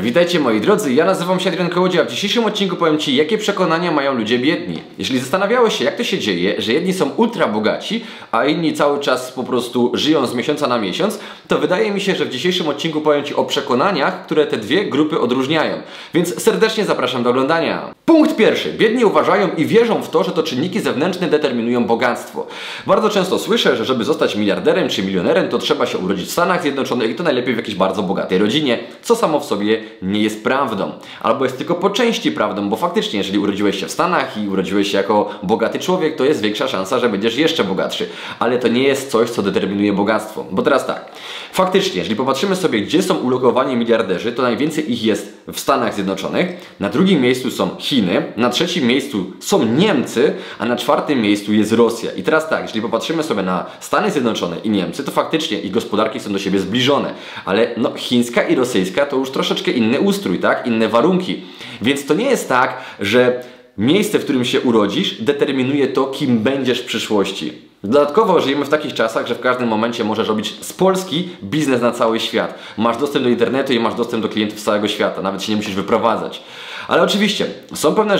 Witajcie moi drodzy, ja nazywam się Adrian Kołodziej, a w dzisiejszym odcinku powiem Ci, jakie przekonania mają ludzie biedni. Jeśli zastanawiałeś się, jak to się dzieje, że jedni są ultra bogaci, a inni cały czas po prostu żyją z miesiąca na miesiąc, to wydaje mi się, że w dzisiejszym odcinku powiem Ci o przekonaniach, które te dwie grupy odróżniają. Więc serdecznie zapraszam do oglądania. Punkt pierwszy. Biedni uważają i wierzą w to, że to czynniki zewnętrzne determinują bogactwo. Bardzo często słyszę, że żeby zostać miliarderem czy milionerem, to trzeba się urodzić w Stanach Zjednoczonych i to najlepiej w jakiejś bardzo bogatej rodzinie, co samo w sobie nie jest prawdą. Albo jest tylko po części prawdą, bo faktycznie, jeżeli urodziłeś się w Stanach i urodziłeś się jako bogaty człowiek, to jest większa szansa, że będziesz jeszcze bogatszy. Ale to nie jest coś, co determinuje bogactwo. Bo teraz tak, faktycznie, jeżeli popatrzymy sobie, gdzie są ulokowani miliarderzy, to najwięcej ich jest w Stanach Zjednoczonych, na drugim miejscu są Chiny, na trzecim miejscu są Niemcy, a na czwartym miejscu jest Rosja. I teraz tak, jeżeli popatrzymy sobie na Stany Zjednoczone i Niemcy, to faktycznie ich gospodarki są do siebie zbliżone, ale no, chińska i rosyjska to już troszeczkę inny ustrój, tak? Inne warunki. Więc to nie jest tak, że miejsce, w którym się urodzisz, determinuje to, kim będziesz w przyszłości. Dodatkowo żyjemy w takich czasach, że w każdym momencie możesz robić z Polski biznes na cały świat. Masz dostęp do internetu i masz dostęp do klientów z całego świata. Nawet się nie musisz wyprowadzać. Ale oczywiście są pewne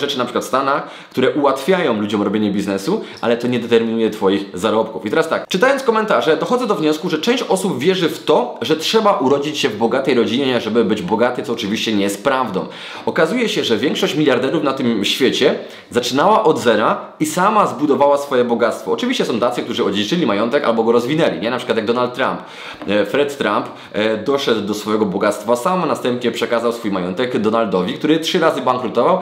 rzeczy na przykład w Stanach, które ułatwiają ludziom robienie biznesu, ale to nie determinuje Twoich zarobków. I teraz tak, czytając komentarze, dochodzę do wniosku, że część osób wierzy w to, że trzeba urodzić się w bogatej rodzinie, żeby być bogaty, co oczywiście nie jest prawdą. Okazuje się, że większość miliarderów na tym świecie zaczynała od zera i sama zbudowała swoje bogactwo. Oczywiście są tacy, którzy odziedziczyli majątek albo go rozwinęli, nie? Na przykład jak Donald Trump. Fred Trump doszedł do swojego bogactwa sam, następnie przekazał swój majątek Donaldowi, który 3 razy bankrutował,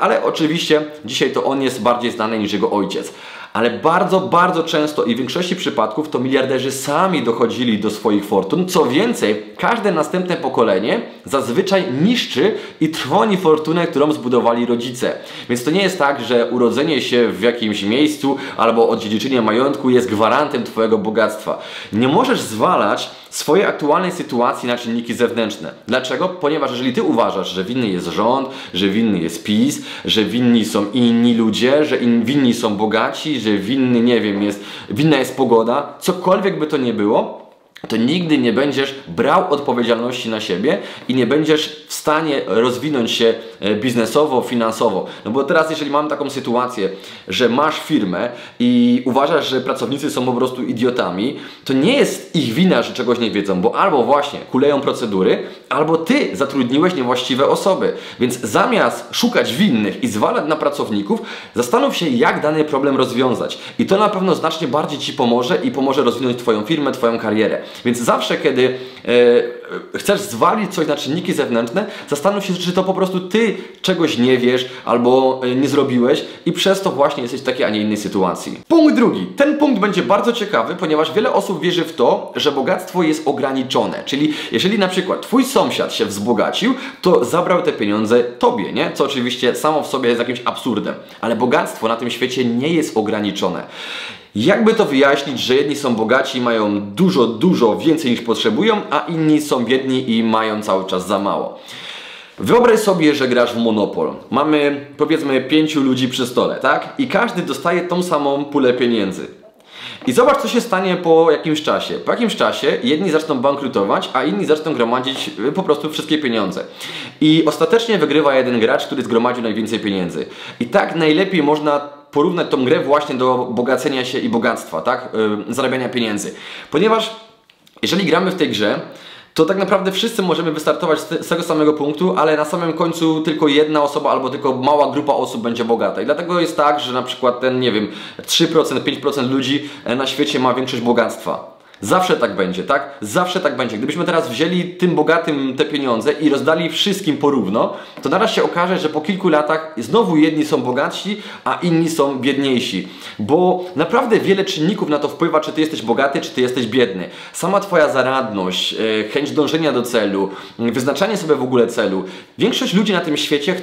ale oczywiście dzisiaj to on jest bardziej znany niż jego ojciec. Ale bardzo, bardzo często i w większości przypadków to miliarderzy sami dochodzili do swoich fortun. Co więcej, każde następne pokolenie zazwyczaj niszczy i trwoni fortunę, którą zbudowali rodzice. Więc to nie jest tak, że urodzenie się w jakimś miejscu albo odziedziczenie majątku jest gwarantem Twojego bogactwa. Nie możesz zwalać swojej aktualnej sytuacji na czynniki zewnętrzne. Dlaczego? Ponieważ jeżeli Ty uważasz, że winny jest rząd, że winny jest PiS, że winni są inni ludzie, że winni są bogaci, że winny, nie wiem, winna jest pogoda, cokolwiek by to nie było, to nigdy nie będziesz brał odpowiedzialności na siebie i nie będziesz w stanie rozwinąć się biznesowo, finansowo. No bo teraz, jeżeli mam taką sytuację, że masz firmę i uważasz, że pracownicy są po prostu idiotami, to nie jest ich wina, że czegoś nie wiedzą, bo albo właśnie kuleją procedury, albo Ty zatrudniłeś niewłaściwe osoby. Więc zamiast szukać winnych i zwalać na pracowników, zastanów się, jak dany problem rozwiązać. I to na pewno znacznie bardziej Ci pomoże i pomoże rozwinąć Twoją firmę, Twoją karierę. Więc zawsze, kiedy chcesz zwalić coś na czynniki zewnętrzne, zastanów się, czy to po prostu Ty czegoś nie wiesz albo nie zrobiłeś i przez to właśnie jesteś w takiej, a nie innej sytuacji. Punkt drugi. Ten punkt będzie bardzo ciekawy, ponieważ wiele osób wierzy w to, że bogactwo jest ograniczone. Czyli jeżeli na przykład Twój sąsiad się wzbogacił, to zabrał te pieniądze Tobie, nie? Co oczywiście samo w sobie jest jakimś absurdem. Ale bogactwo na tym świecie nie jest ograniczone. Jakby to wyjaśnić, że jedni są bogaci i mają dużo, dużo więcej niż potrzebują, a inni są biedni i mają cały czas za mało. Wyobraź sobie, że grasz w Monopol. Mamy powiedzmy 5 ludzi przy stole, tak? I każdy dostaje tą samą pulę pieniędzy. I zobacz, co się stanie po jakimś czasie. Po jakimś czasie jedni zaczną bankrutować, a inni zaczną gromadzić po prostu wszystkie pieniądze. I ostatecznie wygrywa jeden gracz, który zgromadził najwięcej pieniędzy. I tak najlepiej można porównać tą grę właśnie do bogacenia się i bogactwa, tak? Zarabiania pieniędzy. Ponieważ jeżeli gramy w tej grze, to tak naprawdę wszyscy możemy wystartować z tego samego punktu, ale na samym końcu tylko jedna osoba albo tylko mała grupa osób będzie bogata. I dlatego jest tak, że na przykład ten, nie wiem, 3%, 5% ludzi na świecie ma większość bogactwa. Zawsze tak będzie, tak? Zawsze tak będzie. Gdybyśmy teraz wzięli tym bogatym te pieniądze i rozdali wszystkim porówno, to naraz się okaże, że po kilku latach znowu jedni są bogatsi, a inni są biedniejsi. Bo naprawdę wiele czynników na to wpływa, czy Ty jesteś bogaty, czy Ty jesteś biedny. Sama Twoja zaradność, chęć dążenia do celu, wyznaczanie sobie w ogóle celu. Większość ludzi na tym świecie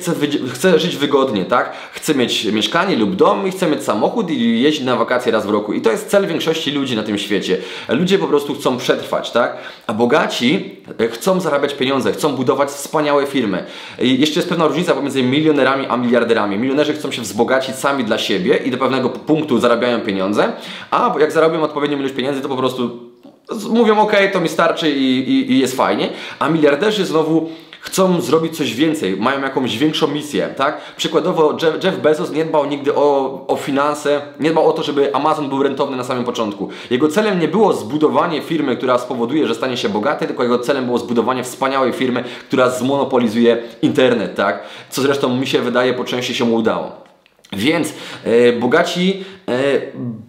chce żyć wygodnie, tak? Chce mieć mieszkanie lub dom i chce mieć samochód i jeździć na wakacje raz w roku. I to jest cel większości ludzi na tym świecie. Ludzie po prostu chcą przetrwać, tak? A bogaci chcą zarabiać pieniądze, chcą budować wspaniałe firmy. I jeszcze jest pewna różnica pomiędzy milionerami a miliarderami. Milionerzy chcą się wzbogacić sami dla siebie i do pewnego punktu zarabiają pieniądze, a jak zarobią odpowiednią ilość pieniędzy, to po prostu mówią ok, to mi starczy i jest fajnie, a miliarderzy znowu chcą zrobić coś więcej, mają jakąś większą misję, tak? Przykładowo Jeff Bezos nie dbał nigdy o finanse, nie dbał o to, żeby Amazon był rentowny na samym początku. Jego celem nie było zbudowanie firmy, która spowoduje, że stanie się bogaty, tylko jego celem było zbudowanie wspaniałej firmy, która zmonopolizuje internet, tak? Co zresztą mi się wydaje, po części się mu udało. Więc bogaci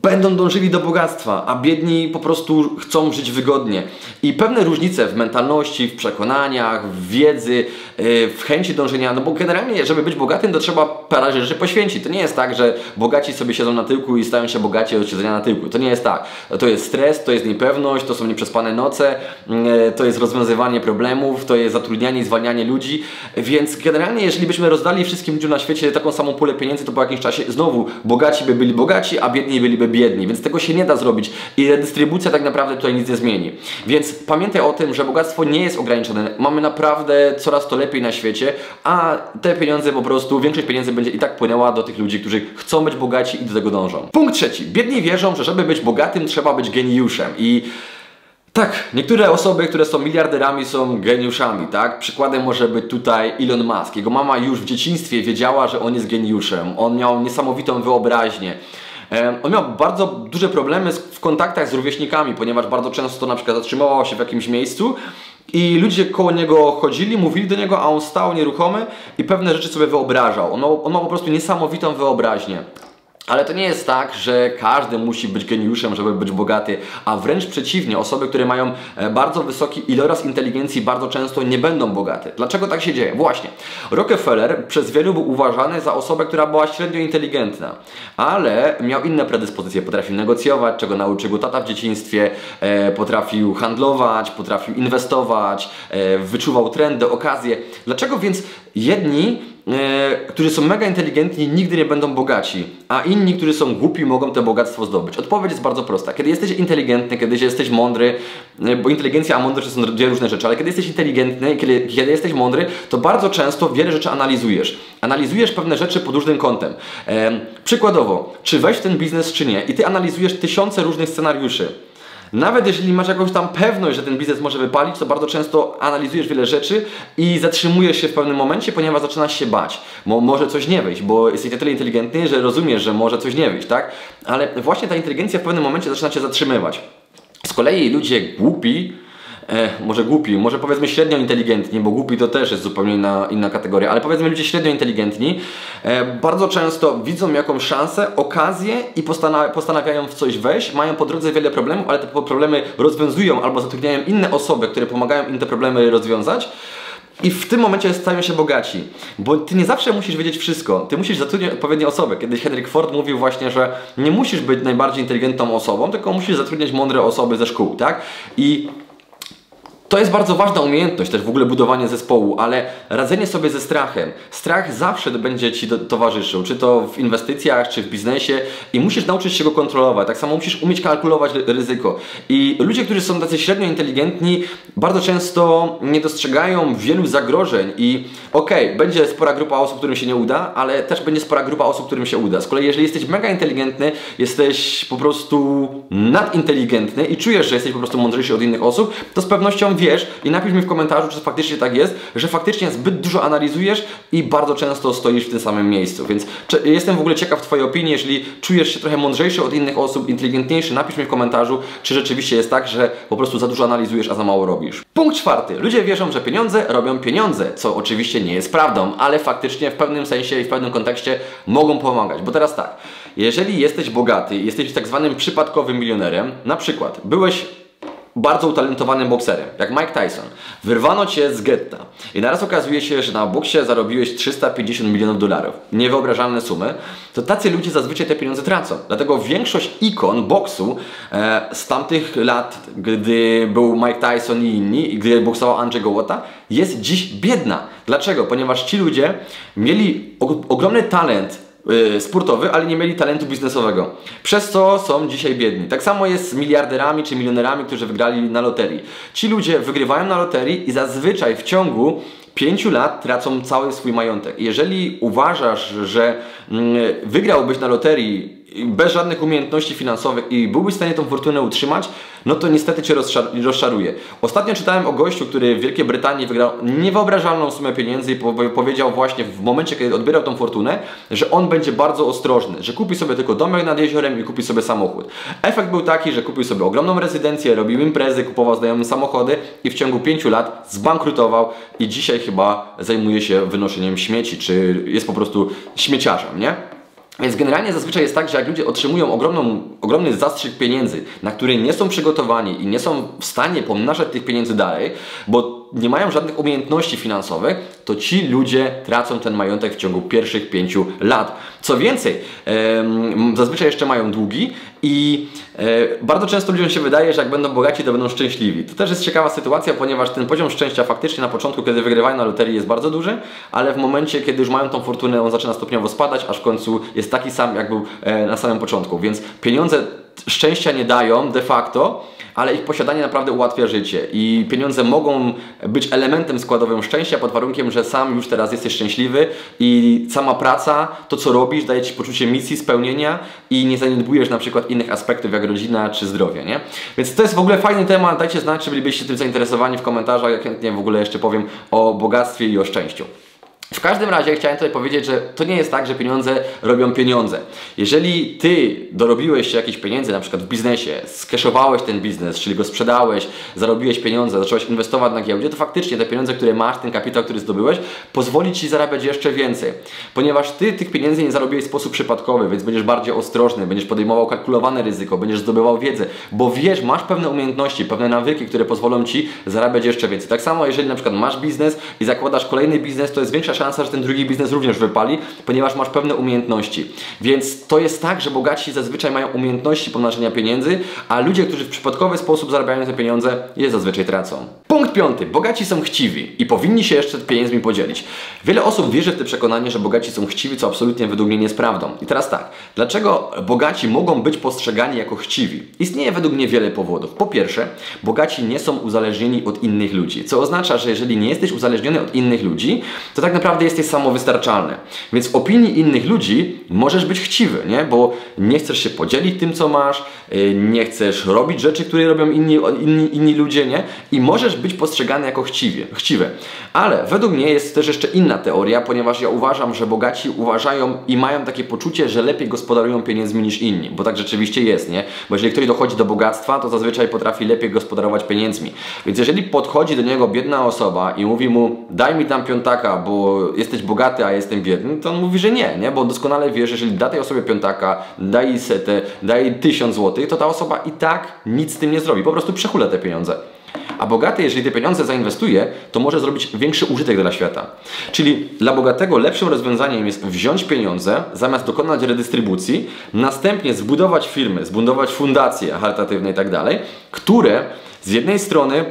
będą dążyli do bogactwa, a biedni po prostu chcą żyć wygodnie. I pewne różnice w mentalności, w przekonaniach, w wiedzy, w chęci dążenia, no bo generalnie, żeby być bogatym, to trzeba parę rzeczy poświęcić. To nie jest tak, że bogaci sobie siedzą na tyłku i stają się bogaci od siedzenia na tyłku. To nie jest tak. To jest stres, to jest niepewność, to są nieprzespane noce, to jest rozwiązywanie problemów, to jest zatrudnianie i zwalnianie ludzi. Więc generalnie, jeżeli byśmy rozdali wszystkim ludziom na świecie taką samą pulę pieniędzy, to po jakimś czasie znowu bogaci by byli bogaci, a biedni byliby biedni, więc tego się nie da zrobić i redystrybucja tak naprawdę tutaj nic nie zmieni. Więc pamiętaj o tym, że bogactwo nie jest ograniczone, mamy naprawdę coraz to lepiej na świecie, a te pieniądze po prostu, większość pieniędzy będzie i tak płynęła do tych ludzi, którzy chcą być bogaci i do tego dążą. Punkt trzeci. Biedni wierzą, że żeby być bogatym, trzeba być geniuszem i tak, niektóre osoby, które są miliarderami, są geniuszami, tak? Przykładem może być tutaj Elon Musk. Jego mama już w dzieciństwie wiedziała, że on jest geniuszem. On miał niesamowitą wyobraźnię. On miał bardzo duże problemy w kontaktach z rówieśnikami, ponieważ bardzo często na przykład zatrzymywał się w jakimś miejscu i ludzie koło niego chodzili, mówili do niego, a on stał nieruchomy i pewne rzeczy sobie wyobrażał. On ma po prostu niesamowitą wyobraźnię. Ale to nie jest tak, że każdy musi być geniuszem, żeby być bogaty, a wręcz przeciwnie, osoby, które mają bardzo wysoki iloraz inteligencji, bardzo często nie będą bogate. Dlaczego tak się dzieje? Właśnie. Rockefeller przez wielu był uważany za osobę, która była średnio inteligentna, ale miał inne predyspozycje. Potrafił negocjować, czego nauczył go tata w dzieciństwie, potrafił handlować, potrafił inwestować, wyczuwał trendy, okazje. Dlaczego więc jedni, którzy są mega inteligentni, nigdy nie będą bogaci, a inni, którzy są głupi, mogą to bogactwo zdobyć? Odpowiedź jest bardzo prosta. Kiedy jesteś inteligentny, kiedy jesteś mądry, bo inteligencja a mądrość to są dwie różne rzeczy, ale kiedy jesteś inteligentny, kiedy jesteś mądry, to bardzo często wiele rzeczy analizujesz. Analizujesz pewne rzeczy pod różnym kątem. Przykładowo, czy wejść w ten biznes, czy nie. I ty analizujesz tysiące różnych scenariuszy. Nawet jeżeli masz jakąś tam pewność, że ten biznes może wypalić, to bardzo często analizujesz wiele rzeczy i zatrzymujesz się w pewnym momencie, ponieważ zaczynasz się bać, bo może coś nie wyjść, bo jesteś na tyle inteligentny, że rozumiesz, że może coś nie wyjść, tak? Ale właśnie ta inteligencja w pewnym momencie zaczyna cię zatrzymywać. Z kolei ludzie głupi, może powiedzmy średnio inteligentni, bo głupi to też jest zupełnie inna kategoria, ale powiedzmy ludzie średnio inteligentni bardzo często widzą jakąś szansę, okazję i postanawiają w coś wejść, mają po drodze wiele problemów, ale te problemy rozwiązują albo zatrudniają inne osoby, które pomagają im te problemy rozwiązać. I w tym momencie stają się bogaci, bo ty nie zawsze musisz wiedzieć wszystko, ty musisz zatrudniać odpowiednie osoby. Kiedyś Henryk Ford mówił właśnie, że nie musisz być najbardziej inteligentną osobą, tylko musisz zatrudniać mądre osoby ze szkół, tak? I to jest bardzo ważna umiejętność, też w ogóle budowanie zespołu, ale radzenie sobie ze strachem. Strach zawsze będzie ci towarzyszył, czy to w inwestycjach, czy w biznesie i musisz nauczyć się go kontrolować. Tak samo musisz umieć kalkulować ryzyko. I ludzie, którzy są tacy średnio inteligentni, bardzo często nie dostrzegają wielu zagrożeń i okej, będzie spora grupa osób, którym się nie uda, ale też będzie spora grupa osób, którym się uda. Z kolei jeżeli jesteś mega inteligentny, jesteś po prostu nadinteligentny i czujesz, że jesteś po prostu mądrzejszy od innych osób, to z pewnością wiesz i napisz mi w komentarzu, czy faktycznie tak jest, że faktycznie zbyt dużo analizujesz i bardzo często stoisz w tym samym miejscu. Więc jestem w ogóle ciekaw Twojej opinii, jeżeli czujesz się trochę mądrzejszy od innych osób, inteligentniejszy, napisz mi w komentarzu, czy rzeczywiście jest tak, że po prostu za dużo analizujesz, a za mało robisz. Punkt czwarty. Ludzie wierzą, że pieniądze robią pieniądze, co oczywiście nie jest prawdą, ale faktycznie w pewnym sensie i w pewnym kontekście mogą pomagać. Bo teraz tak, jeżeli jesteś bogaty, jesteś tak zwanym przypadkowym milionerem, na przykład byłeś bardzo utalentowanym bokserem, jak Mike Tyson. Wyrwano cię z getta i naraz okazuje się, że na boksie zarobiłeś $350 milionów. Niewyobrażalne sumy. To tacy ludzie zazwyczaj te pieniądze tracą. Dlatego większość ikon boksu z tamtych lat, gdy był Mike Tyson i inni, gdy boksował Andrzej Gołota, jest dziś biedna. Dlaczego? Ponieważ ci ludzie mieli ogromny talent sportowy, ale nie mieli talentu biznesowego. Przez co są dzisiaj biedni. Tak samo jest z miliarderami czy milionerami, którzy wygrali na loterii. Ci ludzie wygrywają na loterii i zazwyczaj w ciągu 5 lat tracą cały swój majątek. Jeżeli uważasz, że wygrałbyś na loterii bez żadnych umiejętności finansowych i byłbyś w stanie tą fortunę utrzymać, no to niestety cię rozczaruje. Ostatnio czytałem o gościu, który w Wielkiej Brytanii wygrał niewyobrażalną sumę pieniędzy i powiedział właśnie w momencie, kiedy odbierał tą fortunę, że on będzie bardzo ostrożny, że kupi sobie tylko domek nad jeziorem i kupi sobie samochód. Efekt był taki, że kupił sobie ogromną rezydencję, robił imprezy, kupował znajomym samochody i w ciągu 5 lat zbankrutował i dzisiaj chyba zajmuje się wynoszeniem śmieci, czy jest po prostu śmieciarzem, nie? Więc generalnie zazwyczaj jest tak, że jak ludzie otrzymują ogromny zastrzyk pieniędzy, na który nie są przygotowani i nie są w stanie pomnażać tych pieniędzy dalej, bo nie mają żadnych umiejętności finansowych, to ci ludzie tracą ten majątek w ciągu pierwszych 5 lat. Co więcej, zazwyczaj jeszcze mają długi i bardzo często ludziom się wydaje, że jak będą bogaci, to będą szczęśliwi. To też jest ciekawa sytuacja, ponieważ ten poziom szczęścia faktycznie na początku, kiedy wygrywają na loterii, jest bardzo duży, ale w momencie, kiedy już mają tą fortunę, on zaczyna stopniowo spadać, aż w końcu jest taki sam, jak był na samym początku. Więc pieniądze szczęścia nie dają de facto, ale ich posiadanie naprawdę ułatwia życie i pieniądze mogą być elementem składowym szczęścia pod warunkiem, że sam już teraz jesteś szczęśliwy i sama praca, to co robisz, daje ci poczucie misji, spełnienia i nie zaniedbujesz na przykład innych aspektów jak rodzina czy zdrowie, nie? Więc to jest w ogóle fajny temat, dajcie znać, czy bylibyście tym zainteresowani w komentarzach, ja chętnie w ogóle jeszcze powiem o bogactwie i o szczęściu. W każdym razie chciałem tutaj powiedzieć, że to nie jest tak, że pieniądze robią pieniądze. Jeżeli ty dorobiłeś się jakichś pieniędzy, na przykład w biznesie, skeszowałeś ten biznes, czyli go sprzedałeś, zarobiłeś pieniądze, zacząłeś inwestować na giełdzie, to faktycznie te pieniądze, które masz, ten kapitał, który zdobyłeś, pozwoli ci zarabiać jeszcze więcej. Ponieważ ty tych pieniędzy nie zarobiłeś w sposób przypadkowy, więc będziesz bardziej ostrożny, będziesz podejmował kalkulowane ryzyko, będziesz zdobywał wiedzę, bo wiesz, masz pewne umiejętności, pewne nawyki, które pozwolą ci zarabiać jeszcze więcej. Tak samo jeżeli na przykład masz biznes i zakładasz kolejny biznes, to jest większa szansa, że ten drugi biznes również wypali, ponieważ masz pewne umiejętności. Więc to jest tak, że bogaci zazwyczaj mają umiejętności pomnażania pieniędzy, a ludzie, którzy w przypadkowy sposób zarabiają te pieniądze, je zazwyczaj tracą. Punkt 5. Bogaci są chciwi i powinni się jeszcze pieniędzmi podzielić. Wiele osób wierzy w te przekonanie, że bogaci są chciwi, co absolutnie według mnie nie jest prawdą. I teraz tak, dlaczego bogaci mogą być postrzegani jako chciwi? Istnieje według mnie wiele powodów. Po pierwsze, bogaci nie są uzależnieni od innych ludzi, co oznacza, że jeżeli nie jesteś uzależniony od innych ludzi, to tak naprawdę jesteś samowystarczalny. Więc w opinii innych ludzi możesz być chciwy, nie? Bo nie chcesz się podzielić tym, co masz, nie chcesz robić rzeczy, które robią inni ludzie, nie? I możesz być postrzegany jako chciwy. Ale według mnie jest też jeszcze inna teoria, ponieważ ja uważam, że bogaci uważają i mają takie poczucie, że lepiej gospodarują pieniędzmi niż inni. Bo tak rzeczywiście jest, nie? Bo jeżeli ktoś dochodzi do bogactwa, to zazwyczaj potrafi lepiej gospodarować pieniędzmi. Więc jeżeli podchodzi do niego biedna osoba i mówi mu, daj mi tam piątaka, bo jesteś bogaty, a jestem biedny, to on mówi, że nie, bo doskonale wie, że jeżeli da tej osobie piątaka, da jej setę, da jej 1000 złotych, to ta osoba i tak nic z tym nie zrobi, po prostu przehula te pieniądze. A bogaty, jeżeli te pieniądze zainwestuje, to może zrobić większy użytek dla świata. Czyli dla bogatego lepszym rozwiązaniem jest wziąć pieniądze, zamiast dokonać redystrybucji, następnie zbudować firmy, zbudować fundacje charytatywne i tak dalej, które z jednej strony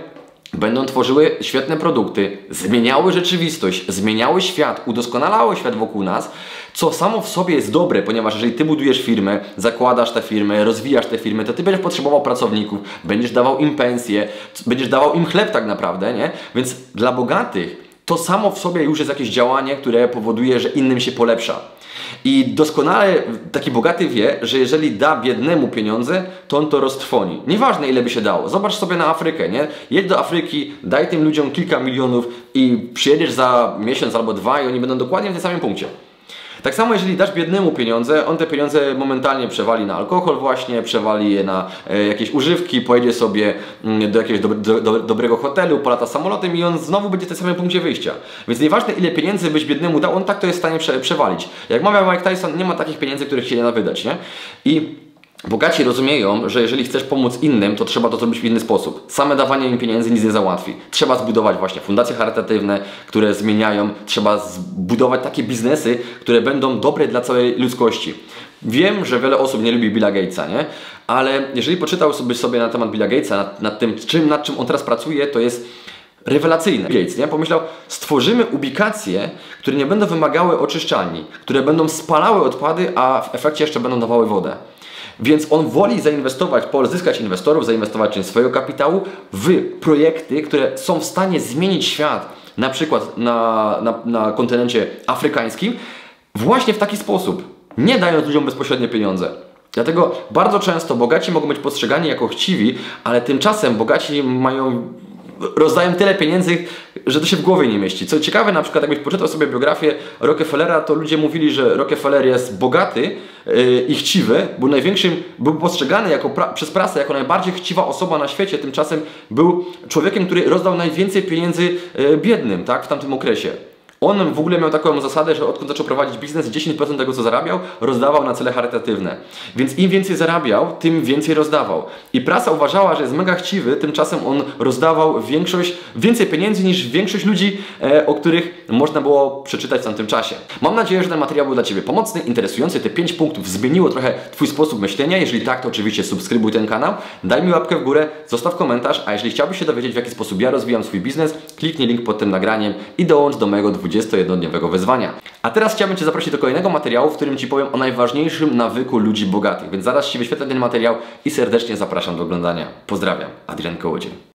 będą tworzyły świetne produkty, zmieniały rzeczywistość, zmieniały świat, udoskonalały świat wokół nas, co samo w sobie jest dobre, ponieważ jeżeli ty budujesz firmę, zakładasz tę firmę, rozwijasz tę firmę, to ty będziesz potrzebował pracowników, będziesz dawał im pensje, będziesz dawał im chleb tak naprawdę, nie? Więc dla bogatych to samo w sobie już jest jakieś działanie, które powoduje, że innym się polepsza. I doskonale taki bogaty wie, że jeżeli da biednemu pieniądze, to on to roztrwoni. Nieważne ile by się dało. Zobacz sobie na Afrykę, nie? Jedź do Afryki, daj tym ludziom kilka milionów i przyjedziesz za miesiąc albo 2 i oni będą dokładnie w tym samym punkcie. Tak samo jeżeli dasz biednemu pieniądze, on te pieniądze momentalnie przewali na alkohol właśnie, przewali je na jakieś używki, pojedzie sobie do jakiegoś dobrego hotelu, polata samolotem i on znowu będzie w tym samym punkcie wyjścia. Więc nieważne ile pieniędzy byś biednemu dał, on tak to jest w stanie przewalić. Jak mawiał Mike Tyson, nie ma takich pieniędzy, których się nie da wydać, nie? I bogaci rozumieją, że jeżeli chcesz pomóc innym, to trzeba to zrobić w inny sposób. Same dawanie im pieniędzy nic nie załatwi. Trzeba zbudować właśnie fundacje charytatywne, które zmieniają. Trzeba zbudować takie biznesy, które będą dobre dla całej ludzkości. Wiem, że wiele osób nie lubi Billa Gatesa, nie? Ale jeżeli poczytał sobie na temat Billa Gatesa, nad czym on teraz pracuje, to jest rewelacyjne. Gates, nie? Pomyślał, stworzymy ubikacje, które nie będą wymagały oczyszczalni, które będą spalały odpady, a w efekcie jeszcze będą dawały wodę. Więc on woli zainwestować, pozyskać inwestorów, zainwestować część swojego kapitału w projekty, które są w stanie zmienić świat, na przykład na kontynencie afrykańskim, właśnie w taki sposób, nie dając ludziom bezpośrednie pieniądze. Dlatego bardzo często bogaci mogą być postrzegani jako chciwi, ale tymczasem bogaci rozdają tyle pieniędzy, że to się w głowie nie mieści. Co ciekawe, na przykład jakbyś poczytał sobie biografię Rockefellera, to ludzie mówili, że Rockefeller jest bogaty i chciwy, bo największym był postrzegany jako przez prasę jako najbardziej chciwa osoba na świecie, tymczasem był człowiekiem, który rozdał najwięcej pieniędzy biednym, tak, w tamtym okresie. On w ogóle miał taką zasadę, że odkąd zaczął prowadzić biznes, 10% tego, co zarabiał, rozdawał na cele charytatywne. Więc im więcej zarabiał, tym więcej rozdawał. I prasa uważała, że jest mega chciwy, tymczasem on rozdawał więcej pieniędzy niż większość ludzi, o których można było przeczytać w tamtym czasie. Mam nadzieję, że ten materiał był dla Ciebie pomocny, interesujący. Te 5 punktów zmieniło trochę Twój sposób myślenia. Jeżeli tak, to oczywiście subskrybuj ten kanał, daj mi łapkę w górę, zostaw komentarz, a jeżeli chciałbyś się dowiedzieć, w jaki sposób ja rozwijam swój biznes, kliknij link pod tym nagraniem i dołącz do mojego 21-dniowego wyzwania. A teraz chciałbym Cię zaprosić do kolejnego materiału, w którym Ci powiem o najważniejszym nawyku ludzi bogatych, więc zaraz Ci wyświetlę ten materiał i serdecznie zapraszam do oglądania. Pozdrawiam, Adrian Kołodziej.